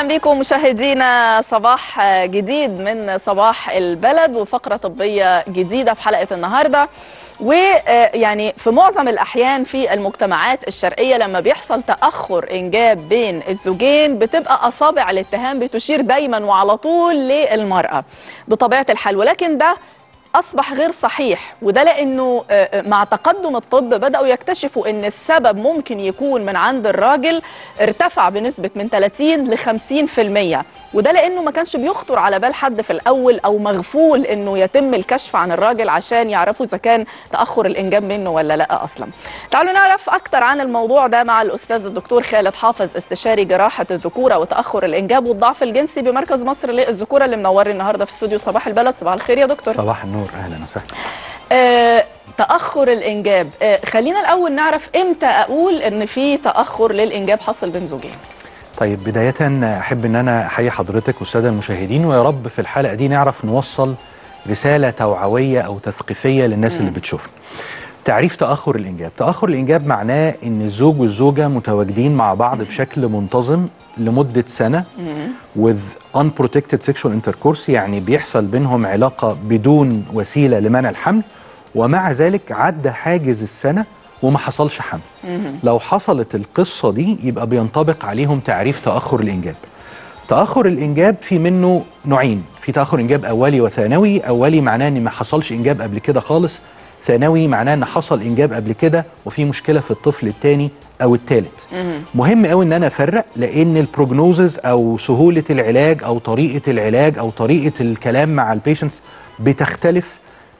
اهلا بكم مشاهدينا، صباح جديد من صباح البلد وفقره طبيه جديده في حلقه النهارده. ويعني في معظم الأحيان في المجتمعات الشرقية لما بيحصل تأخر إنجاب بين الزوجين بتبقى أصابع الاتهام بتشير دايما وعلى طول للمرأة بطبيعة الحال، ولكن ده أصبح غير صحيح، وده لأنه مع تقدم الطب بدأوا يكتشفوا أن السبب ممكن يكون من عند الراجل، ارتفع بنسبة من 30 ل 50%، وده لأنه ما كانش بيخطر على بال حد في الأول أو مغفول أنه يتم الكشف عن الراجل عشان يعرفوا إذا كان تأخر الإنجاب منه ولا لا أصلا. تعالوا نعرف أكتر عن الموضوع ده مع الأستاذ الدكتور خالد حافظ، استشاري جراحة الذكورة وتأخر الإنجاب والضعف الجنسي بمركز مصر للذكورة، اللي منورني النهارده في استوديو صباح البلد. صباح الخير يا دكتور. صباح النور. اهلا وسهلا. تأخر الإنجاب، خلينا الأول نعرف إمتى أقول إن في تأخر للإنجاب حصل بين زوجين؟ طيب، بداية أحب إن أنا أحيي حضرتك والسادة المشاهدين، ويا رب في الحلقة دي نعرف نوصل رسالة توعوية أو تثقيفية للناس اللي بتشوفنا. تعريف تأخر الإنجاب، تأخر الإنجاب معناه إن الزوج والزوجة متواجدين مع بعض بشكل منتظم لمدة سنة with unprotected sexual intercourse، يعني بيحصل بينهم علاقة بدون وسيلة لمنع الحمل، ومع ذلك عدى حاجز السنة وما حصلش حمل. لو حصلت القصة دي يبقى بينطبق عليهم تعريف تأخر الإنجاب. تأخر الإنجاب في منه نوعين، في تأخر إنجاب أولي وثانوي. أولي معناه إن ما حصلش إنجاب قبل كده خالص، ثانوي معناه ان حصل انجاب قبل كده وفي مشكله في الطفل الثاني او الثالث. مهم قوي ان انا افرق، لان البروجنوزز او سهوله العلاج او طريقه العلاج او طريقه الكلام مع البيشنتس بتختلف.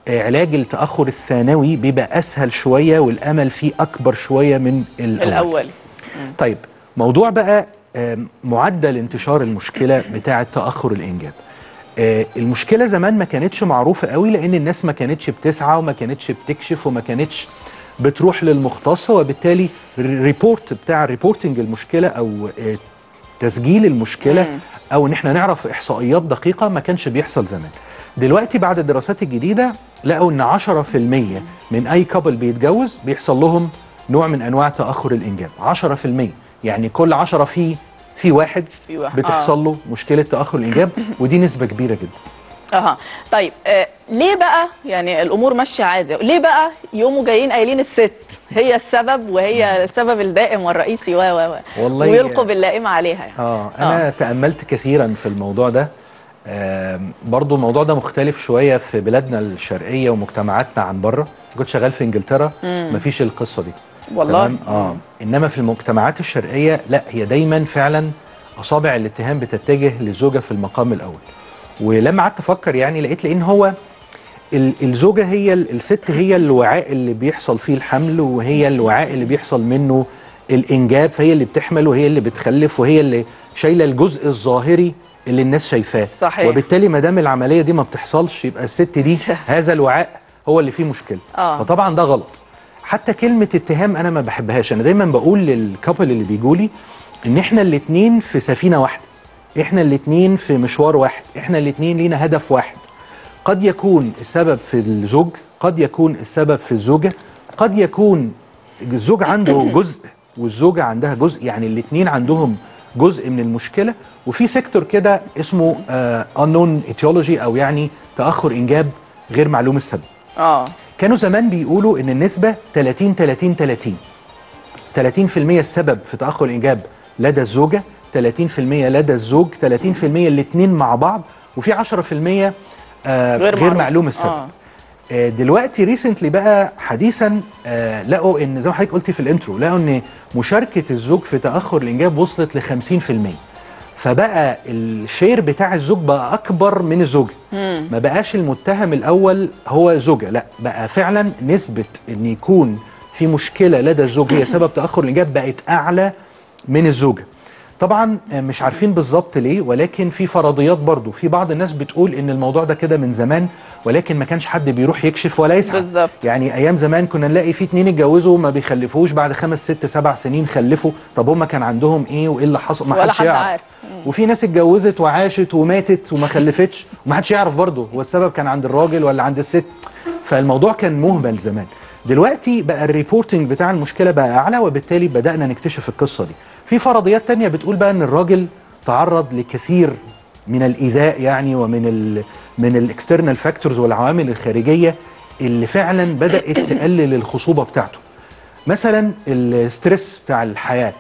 علاج التاخر الثانوي بيبقى اسهل شويه والامل فيه اكبر شويه من الاول. طيب، موضوع بقى معدل انتشار المشكله بتاعه تاخر الانجاب. المشكلة زمان ما كانتش معروفة قوي، لأن الناس ما كانتش بتسعى وما كانتش بتكشف وما كانتش بتروح للمختص، وبالتالي الريبورت بتاع الريبورتنج المشكلة أو تسجيل المشكلة أو إن احنا نعرف إحصائيات دقيقة ما كانش بيحصل زمان. دلوقتي بعد الدراسات الجديدة لقوا إن 10% من أي كابل بيتجوز بيحصل لهم نوع من أنواع تأخر الإنجاب. 10%، يعني كل 10 في واحد بتحصل له مشكله تاخر الانجاب، ودي نسبه كبيره جدا. طيب، ليه بقى يعني الامور ماشيه عادي، ليه بقى يقوموا جايين قايلين الست هي السبب وهي السبب الدائم والرئيسي والله ويلقوا باللائمه عليها يعني. انا تاملت كثيرا في الموضوع ده. برضو الموضوع ده مختلف شويه في بلادنا الشرقيه ومجتمعاتنا عن بره. كنت شغال في انجلترا، مفيش القصه دي والله. انما في المجتمعات الشرقيه لا، هي دايما فعلا اصابع الاتهام بتتجه للزوجه في المقام الاول. ولما قعدت افكر يعني لقيت لان هو الزوجه هي الست، هي الوعاء اللي بيحصل فيه الحمل، وهي الوعاء اللي بيحصل منه الانجاب، فهي اللي بتحمل وهي اللي بتخلف وهي اللي شايله الجزء الظاهري اللي الناس شايفاه. صحيح. وبالتالي ما دام العمليه دي ما بتحصلش يبقى الست دي هذا الوعاء هو اللي فيه مشكله. فطبعا ده غلط. حتى كلمة اتهام أنا ما بحبهاش، أنا دايما بقول للكابل اللي بيجولي إن إحنا الاتنين في سفينة واحدة، إحنا الاتنين في مشوار واحد، إحنا الاتنين لينا هدف واحد. قد يكون السبب في الزوج، قد يكون السبب في الزوجة، قد يكون الزوج عنده جزء والزوجة عندها جزء، يعني الاتنين عندهم جزء من المشكلة. وفي سيكتور كده اسمه unknown etiology، أو يعني تأخر إنجاب غير معلوم السبب. كانوا زمان بيقولوا ان النسبه 30 30 30 30% السبب في تاخر الانجاب لدى الزوجه، 30% لدى الزوج، 30% الاثنين مع بعض، وفي 10% غير معلوم السبب. دلوقتي ريسنتلي بقى حديثا لقوا ان زي ما حضرتك قلتي في الانترو، لقوا ان مشاركه الزوج في تاخر الانجاب وصلت ل 50%، فبقى الشير بتاع الزوج بقى اكبر من الزوجه. ما بقاش المتهم الاول هو الزوجه، لا بقى فعلا نسبه ان يكون في مشكله لدى الزوج هي سبب تاخر الانجاب بقت اعلى من الزوجه. طبعا مش عارفين بالظبط ليه، ولكن في فرضيات برضو. في بعض الناس بتقول ان الموضوع ده كده من زمان، ولكن ما كانش حد بيروح يكشف ولا يسعى. بالظبط. يعني ايام زمان كنا نلاقي في 2 اتجوزوا ما بيخلفوش، بعد 5 6 7 سنين خلفوا. طب هم كان عندهم ايه وايه اللي حصل؟ ما حدش يعرف. وفي ناس اتجوزت وعاشت وماتت وما خلفتش وما حدش يعرف برضه هو السبب كان عند الراجل ولا عند الست. فالموضوع كان مهمل زمان. دلوقتي بقى الريبورتنج بتاع المشكله بقى اعلى، وبالتالي بدانا نكتشف القصه دي. في فرضيات تانية بتقول بقى ان الراجل تعرض لكثير من الإيذاء يعني ومن من الاكسترنال فاكتورز والعوامل الخارجية اللي فعلا بدأت تقلل الخصوبة بتاعته. مثلا الستريس بتاع الحياة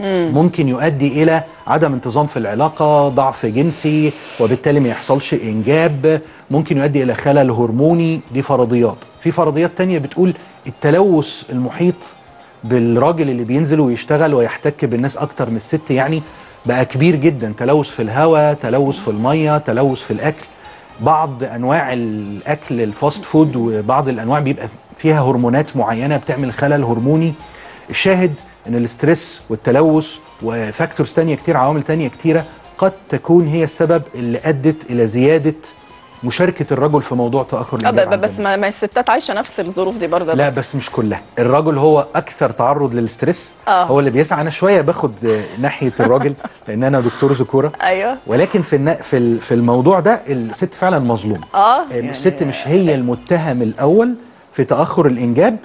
ممكن يؤدي إلى عدم انتظام في العلاقة، ضعف جنسي وبالتالي ما يحصلش إنجاب، ممكن يؤدي إلى خلل هرموني. دي فرضيات. في فرضيات تانية بتقول التلوث المحيط بالراجل اللي بينزل ويشتغل ويحتك بالناس أكتر من الست يعني بقى كبير جدا، تلوث في الهواء، تلوث في المية، تلوث في الأكل. بعض أنواع الأكل الفاست فود وبعض الأنواع بيبقى فيها هرمونات معينة بتعمل خلل هرموني. الشاهد ان الاسترس والتلوث وفاكتورز تانية كتير، عوامل تانية كتيرة قد تكون هي السبب اللي ادت الى زيادة مشاركة الرجل في موضوع تأخر الإنجاب. بس ما الستات عايشة نفس الظروف دي برضه؟ لا بس مش كلها. الرجل هو اكثر تعرض للاسترس، هو اللي بيسعى. انا شوية باخد ناحية الراجل لان انا دكتور ذكورة. ايوه، ولكن في الموضوع ده الست فعلا مظلومة. يعني الست مش هي المتهم الاول في تأخر الإنجاب.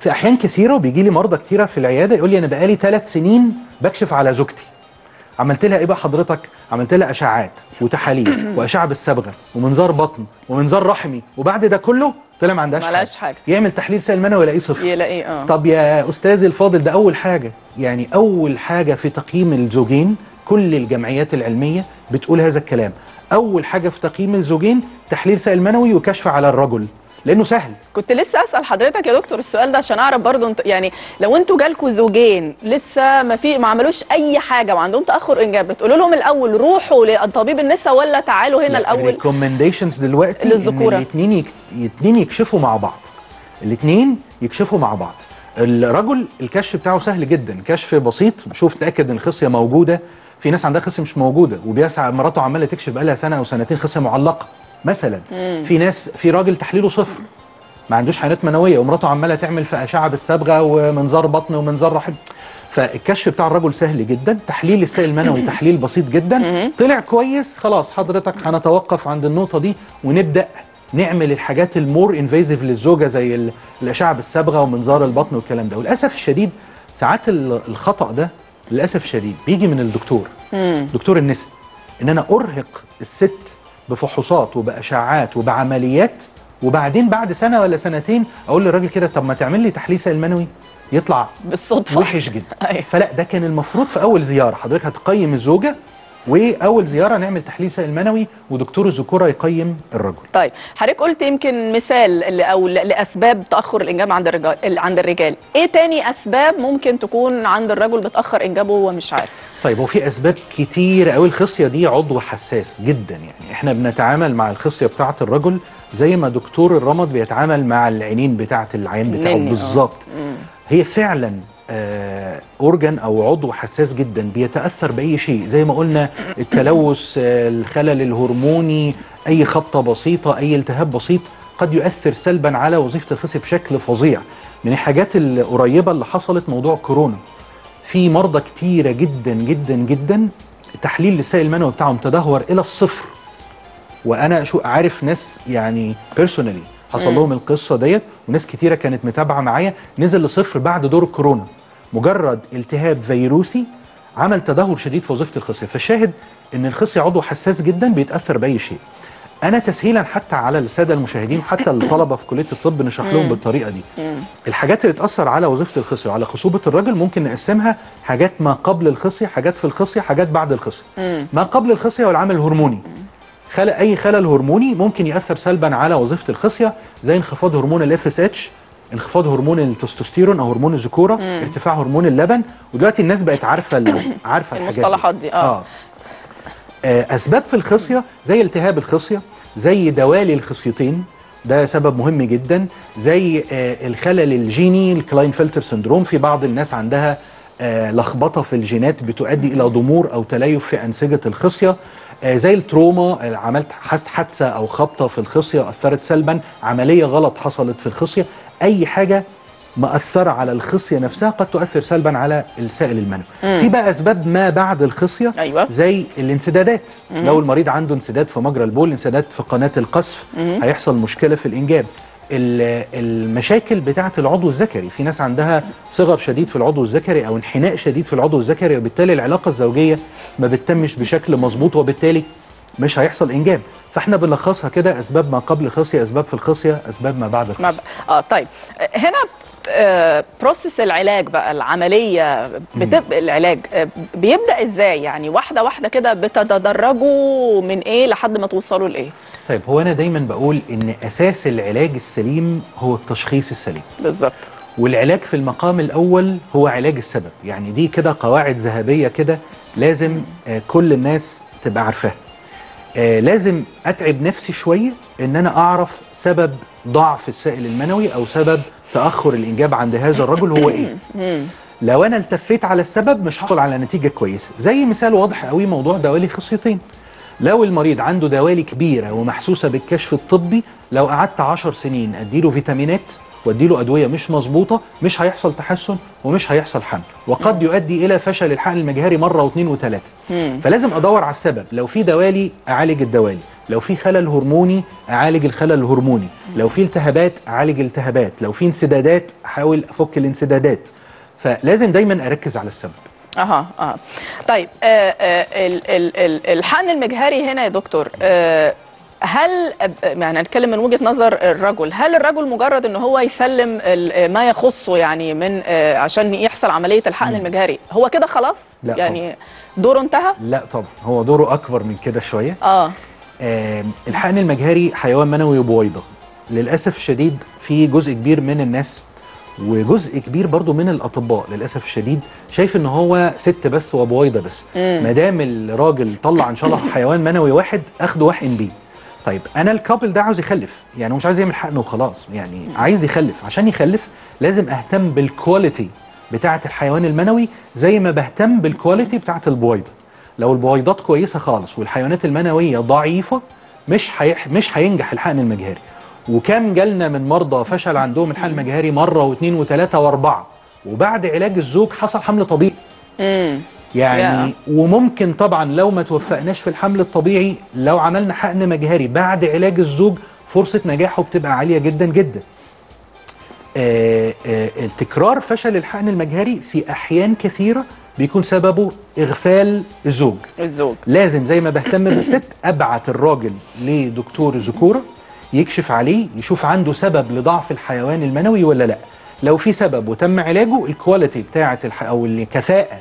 في أحيان كثيرة وبيجي لي مرضى كثيرة في العيادة يقول لي أنا بقالي 3 سنين بكشف على زوجتي. عملت لها إيه بقى حضرتك؟ عملت لها أشعاعات وتحاليل وأشعة بالصبغة ومنظار بطن ومنظار رحمي، وبعد ده كله طلع ما عندهاش حاجة. يعمل تحليل سائل منوي يلاقيه صفر. يلاقيه طب يا أستاذي الفاضل، ده أول حاجة. يعني أول حاجة في تقييم الزوجين، كل الجمعيات العلمية بتقول هذا الكلام، أول حاجة في تقييم الزوجين تحليل سائل منوي وكشف على الرجل لانه سهل. كنت لسه اسال حضرتك يا دكتور السؤال ده عشان اعرف برضه يعني لو انتوا جالكوا زوجين لسه ما عملوش اي حاجه وعندهم تاخر انجاب، بتقولوا لهم الاول روحوا لطبيب النساء ولا تعالوا هنا الاول؟ الريكومنديشنز دلوقتي للذكوره الاثنين يكشفوا مع بعض. الاثنين يكشفوا مع بعض. الرجل الكشف بتاعه سهل جدا، كشف بسيط، شوف تاكد ان الخصيه موجوده. في ناس عندها خصيه مش موجوده وبيسعى، مراته عماله تكشف بقى لها سنه او سنتين خصيه معلقه مثلا. في راجل تحليله صفر، ما عندوش حيوانات منويه ومراته عماله تعمل في اشعه بالصبغه ومنظار بطن ومنظار رحم. فالكشف بتاع الرجل سهل جدا، تحليل السائل المنوي تحليل بسيط جدا، طلع كويس خلاص حضرتك هنتوقف عند النقطه دي ونبدا نعمل الحاجات المور انفيزيف للزوجه زي الاشعه بالصبغه ومنظار البطن والكلام ده. وللاسف الشديد ساعات الخطا ده للاسف الشديد بيجي من الدكتور دكتور النساء، ان انا ارهق الست بفحوصات وبأشعاعات وبعمليات، وبعدين بعد سنة ولا سنتين أقول للراجل كده طب ما تعمل لي تحليل سائل منوي، يطلع بالصدفة وحش جدا. فلا، ده كان المفروض في أول زيارة حضرتك هتقيم الزوجة، وأول زيارة نعمل تحليل سائل منوي ودكتور الذكورة يقيم الرجل. طيب حضرتك قلت يمكن مثال أو لأسباب تأخر الإنجاب عند الرجال. إيه تاني أسباب ممكن تكون عند الرجل بتأخر إنجابه وهو مش عارف؟ طيب هو في أسباب كتير أوي. الخصية دي عضو حساس جدا، يعني إحنا بنتعامل مع الخصية بتاعة الرجل زي ما دكتور الرمد بيتعامل مع العينين بتاعة العين بتاعه بالظبط. هي فعلا أورجان أو عضو حساس جدا، بيتأثر بأي شيء زي ما قلنا، التلوث، الخلل الهرموني، أي خبطة بسيطة، أي التهاب بسيط قد يؤثر سلبا على وظيفة الخصية بشكل فظيع. من الحاجات القريبة اللي حصلت موضوع كورونا، في مرضى كتيرة جدا جدا جدا تحليل السائل المنوي بتاعهم تدهور إلى الصفر. وأنا عارف ناس يعني بيرسونالي حصل لهم القصة ديت، وناس كتيرة كانت متابعة معايا، نزل لصفر بعد دور الكورونا. مجرد التهاب فيروسي عمل تدهور شديد في وظيفة الخصية. فالشاهد إن الخصية عضو حساس جدا بيتأثر بأي شيء. أنا تسهيلا حتى على السادة المشاهدين، حتى الطلبة في كلية الطب نشرح لهم بالطريقة دي. الحاجات اللي تأثر على وظيفة الخصية وعلى خصوبة الرجل ممكن نقسمها حاجات ما قبل الخصية، حاجات في الخصية، حاجات بعد الخصية. ما قبل الخصية والعامل الهرموني. أي خلل هرموني ممكن يأثر سلبا على وظيفة الخصية، زي انخفاض هرمون الاف اس اتش، انخفاض هرمون التستوستيرون أو هرمون الذكورة، ارتفاع هرمون اللبن. ودلوقتي الناس بقت عارفة المصطلحات دي. أسباب في الخصية زي التهاب الخصية، زي دوالي الخصيتين، ده سبب مهم جدا، زي الخلل الجيني، الكلاينفلتر سندروم. في بعض الناس عندها لخبطة في الجينات بتؤدي إلى ضمور أو تليف في أنسجة الخصية، زي التروما، عملت حادثة أو خبطة في الخصية أثرت سلبا، عملية غلط حصلت في الخصية. أي حاجة مأثرة على الخصية نفسها قد تؤثر سلبا على السائل المنوي. في بقى أسباب ما بعد الخصية، زي الانسدادات. لو المريض عنده انسداد في مجرى البول، انسداد في قناة القذف، هيحصل مشكلة في الإنجاب. المشاكل بتاعة العضو الذكري. في ناس عندها صغر شديد في العضو الذكري أو انحناء شديد في العضو الذكري، وبالتالي العلاقة الزوجية ما بتتمش بشكل مظبوط، وبالتالي مش هيحصل إنجاب. فاحنا بنلخصها كده: أسباب ما قبل الخصية، أسباب في الخصية، أسباب ما بعد الخصية. طيب هنا بروسيس العلاج بقى، العملية العلاج بيبدأ إزاي؟ يعني واحدة واحدة كده بتتدرجوا من إيه لحد ما توصلوا لإيه؟ طيب، هو أنا دايما بقول إن أساس العلاج السليم هو التشخيص السليم. بالظبط. والعلاج في المقام الأول هو علاج السبب. يعني دي كده قواعد ذهبية كده لازم كل الناس تبقى عارفاها. لازم أتعب نفسي شوية إن أنا أعرف سبب ضعف السائل المنوي أو سبب تأخر الإنجاب عند هذا الرجل هو إيه؟ لو أنا التفيت على السبب مش هحصل على نتيجة كويسة. زي مثال واضح قوي موضوع دوالي خصيتين. لو المريض عنده دوالي كبيرة ومحسوسة بالكشف الطبي، لو قعدت 10 سنين أديله فيتامينات وأديله أدوية مش مظبوطة، مش هيحصل تحسن ومش هيحصل حمل، وقد يؤدي إلى فشل الحقن المجهري مرة واثنين وثلاثة. فلازم أدور على السبب. لو في دوالي أعالج الدوالي، لو في خلل هرموني أعالج الخلل الهرموني، لو في التهابات أعالج التهابات، لو في انسدادات أحاول أفك الانسدادات. فلازم دايما أركز على السبب. طيب الحقن المجهري هنا يا دكتور، هل يعني هنتكلم من وجهة نظر الرجل، هل الرجل مجرد ان هو يسلم ما يخصه يعني من عشان يحصل عملية الحقن المجهري هو كده خلاص؟ لا يعني طبعا. دوره انتهى؟ لا طبعا، هو دوره اكبر من كده شوية. الحقن المجهري حيوان منوي وبويضة. للأسف الشديد في جزء كبير من الناس وجزء كبير برضو من الأطباء للأسف الشديد شايف ان هو ست بس وبويضة بس. ما دام الراجل طلع ان شاء الله حيوان منوي واحد اخده واحقن بيه. طيب انا الكابل ده عاوز يخلف، يعني هو مش عايز يعمل حقن وخلاص، يعني عايز يخلف. عشان يخلف لازم اهتم بالكواليتي بتاعه الحيوان المنوي زي ما بهتم بالكواليتي بتاعه البويضه. لو البويضات كويسه خالص والحيوانات المنويه ضعيفه مش هينجح الحقن المجهري. وكم جالنا من مرضى فشل عندهم الحقن المجهري مره واثنين وثلاثه واربعه، وبعد علاج الزوج حصل حمل طبيعي. يعني وممكن طبعا لو ما توفقناش في الحمل الطبيعي، لو عملنا حقن مجهري بعد علاج الزوج فرصة نجاحه بتبقى عالية جدا جدا. تكرار فشل الحقن المجهري في أحيان كثيرة بيكون سببه إغفال الزوج. لازم زي ما بهتم بالست أبعت الراجل لدكتور الذكورة يكشف عليه، يشوف عنده سبب لضعف الحيوان المنوي ولا لا. لو في سبب وتم علاجه، الكواليتي بتاعة أو الكفاءة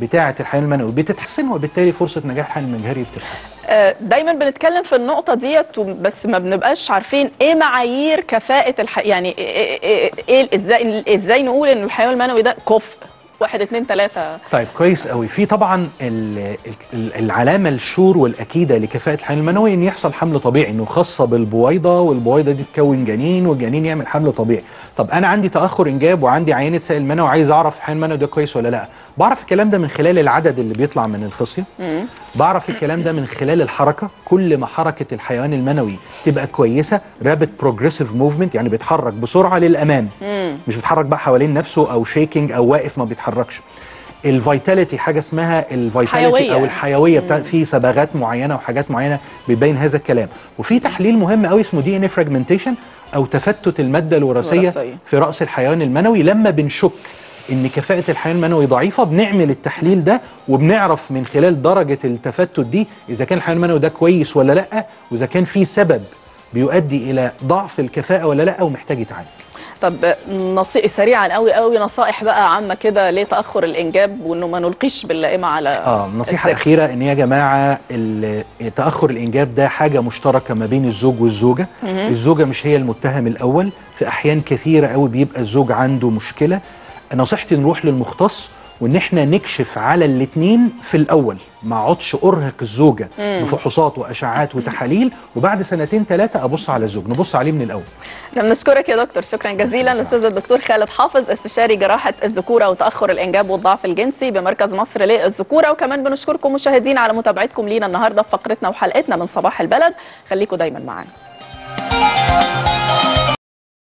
بتاعة الحيوان المنوي بتتحسن، وبالتالي فرصة نجاح الحقن المجهري بتتحسن. دايما بنتكلم في النقطة ديت، بس ما بنبقاش عارفين ايه معايير كفاءة يعني ازاي نقول ان الحيوان المنوي ده كفء 1 2 3؟ طيب كويس قوي. في طبعا العلامة الشور والأكيدة لكفاءة الحيوان المنوي ان يحصل حمل طبيعي، انه خاصة بالبويضة، والبويضة دي تكون جنين، والجنين يعمل حمل طبيعي. طب انا عندي تأخر انجاب وعندي عينة سائل منوي وعايز اعرف الحيوان المنوي ده كويس ولا لا. بعرف الكلام ده من خلال العدد اللي بيطلع من الخصية، بعرف الكلام ده من خلال الحركة. كل ما حركة الحيوان المنوي تبقى كويسة، rapid progressive movement، يعني بيتحرك بسرعة للأمام، مش بيتحرك بقى حوالين نفسه أو shaking أو واقف ما بيتحركش. الفيتاليتي، حاجة اسمها الفيتاليتي أو الحيوية، في صبغات معينة وحاجات معينة بتبين هذا الكلام. وفي تحليل مهم قوي اسمه DNA fragmentation أو تفتت المادة الوراثية في رأس الحيوان المنوي. لما بنشك إن كفاءة الحيوان المنوي ضعيفة بنعمل التحليل ده، وبنعرف من خلال درجة التفتت دي إذا كان الحيوان المنوي ده كويس ولا لأ، وإذا كان في سبب بيؤدي إلى ضعف الكفاءة ولا لأ ومحتاج يتعالج. طب سريعا قوي نصائح بقى عامة كده ليه تأخر الإنجاب وإنه ما نلقيش باللائمة على النصيحة الأخيرة إن يا جماعة تأخر الإنجاب ده حاجة مشتركة ما بين الزوج والزوجة. الزوجة مش هي المتهم الأول، في أحيان كثيرة قوي بيبقى الزوج عنده مشكلة. نصيحتي نروح للمختص وان احنا نكشف على الاثنين في الاول، ما اقعدش ارهق الزوجه بفحوصات واشعاعات وتحاليل، وبعد 2 3 سنين ابص على الزوج، نبص عليه من الاول. بنشكرك يا دكتور، شكرا جزيلا الاستاذ الدكتور خالد حافظ، استشاري جراحه الذكوره وتاخر الانجاب والضعف الجنسي بمركز مصر للذكوره. وكمان بنشكركم مشاهدين على متابعتكم لينا النهارده في فقرتنا وحلقتنا من صباح البلد. خليكم دايما معانا.